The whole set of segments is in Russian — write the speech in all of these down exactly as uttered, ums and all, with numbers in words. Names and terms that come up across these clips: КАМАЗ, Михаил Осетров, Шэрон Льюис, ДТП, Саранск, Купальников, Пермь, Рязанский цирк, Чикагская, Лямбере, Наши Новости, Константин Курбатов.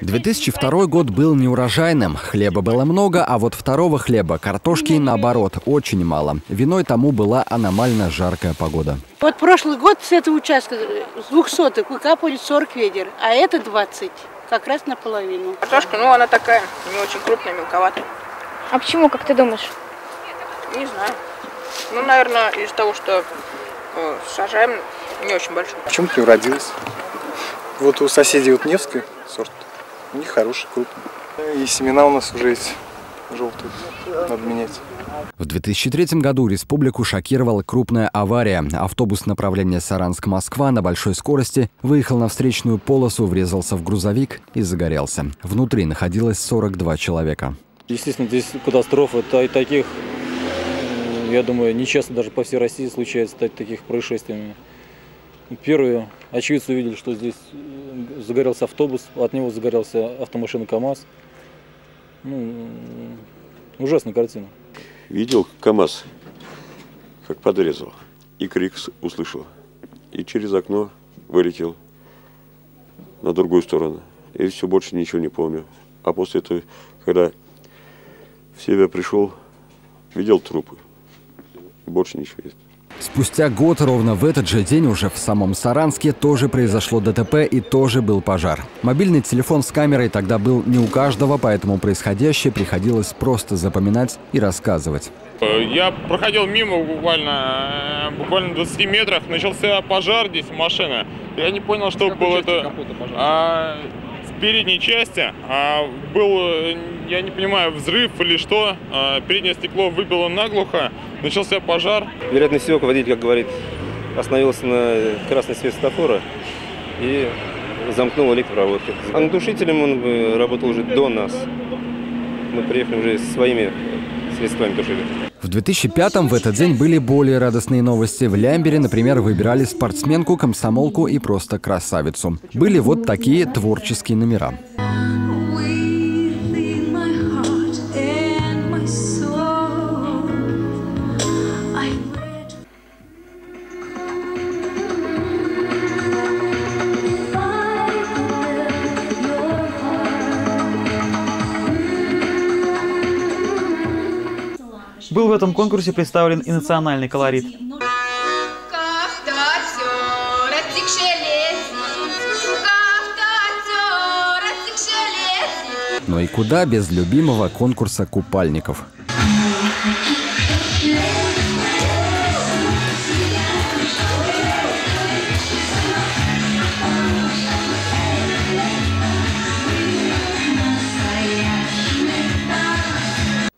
две тысячи второй год был неурожайным. Хлеба было много, а вот второго хлеба, картошки, наоборот, очень мало. Виной тому была аномально жаркая погода. Вот прошлый год с этого участка, с двухсотых, выкапывали сорок ведер, а это двадцать, как раз наполовину. Картошка, ну она такая, не очень крупная, мелковатая. А почему, как ты думаешь? Не знаю. Ну, наверное, из-за того, что э, сажаем не очень большой. Почему-то не уродилось. Вот у соседей вот Невской сорт, у них хороший, крупный. И семена у нас уже есть желтые, надо менять. В две тысячи третьем году республику шокировала крупная авария. Автобус направления Саранск-Москва на большой скорости выехал на встречную полосу, врезался в грузовик и загорелся. Внутри находилось сорок два человека. Естественно, здесь катастрофы, и таких, я думаю, нечасто даже по всей России случается таких происшествиями. Первые очевидцы увидели, что здесь загорелся автобус, от него загорелся автомашина КАМАЗ. Ну, ужасная картина. Видел КАМАЗ, как подрезал, и крик услышал. И через окно вылетел на другую сторону. И все, больше ничего не помню. А после этого, когда в себя пришел, видел трупы. Больше ничего нет. Спустя год, ровно в этот же день, уже в самом Саранске тоже произошло ДТП и тоже был пожар. Мобильный телефон с камерой тогда был не у каждого, поэтому происходящее приходилось просто запоминать и рассказывать. Я проходил мимо буквально, буквально в двадцати метрах, начался пожар здесь, машина. Я не понял, что было это а, в передней части. А, был, я не понимаю, взрыв или что. А, переднее стекло выбило наглухо. Начался пожар. Вероятно всего, водитель, как говорит, остановился на красный свет светофора и замкнул электропроводки. А натушителем он работал уже до нас. Мы приехали уже своими средствами тушили. В две тысячи пятом в этот день были более радостные новости. В Лямбере, например, выбирали спортсменку, комсомолку и просто красавицу. Были вот такие творческие номера. Был в этом конкурсе представлен и национальный колорит. Но и куда без любимого конкурса «Купальников».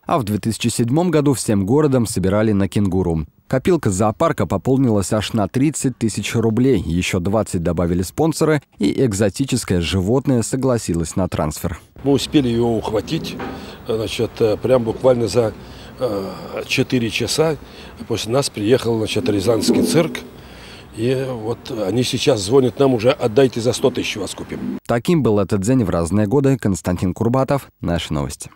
А в две тысячи седьмом году всем городом собирали на кенгуру. Копилка зоопарка пополнилась аж на тридцать тысяч рублей. Еще двадцать добавили спонсоры, и экзотическое животное согласилось на трансфер. Мы успели ее ухватить, значит, прям буквально за четыре часа. После нас приехал, значит, Рязанский цирк. И вот они сейчас звонят нам уже: отдайте за сто тысяч, вас купим. Таким был этот день в разные годы. Константин Курбатов, Наши новости.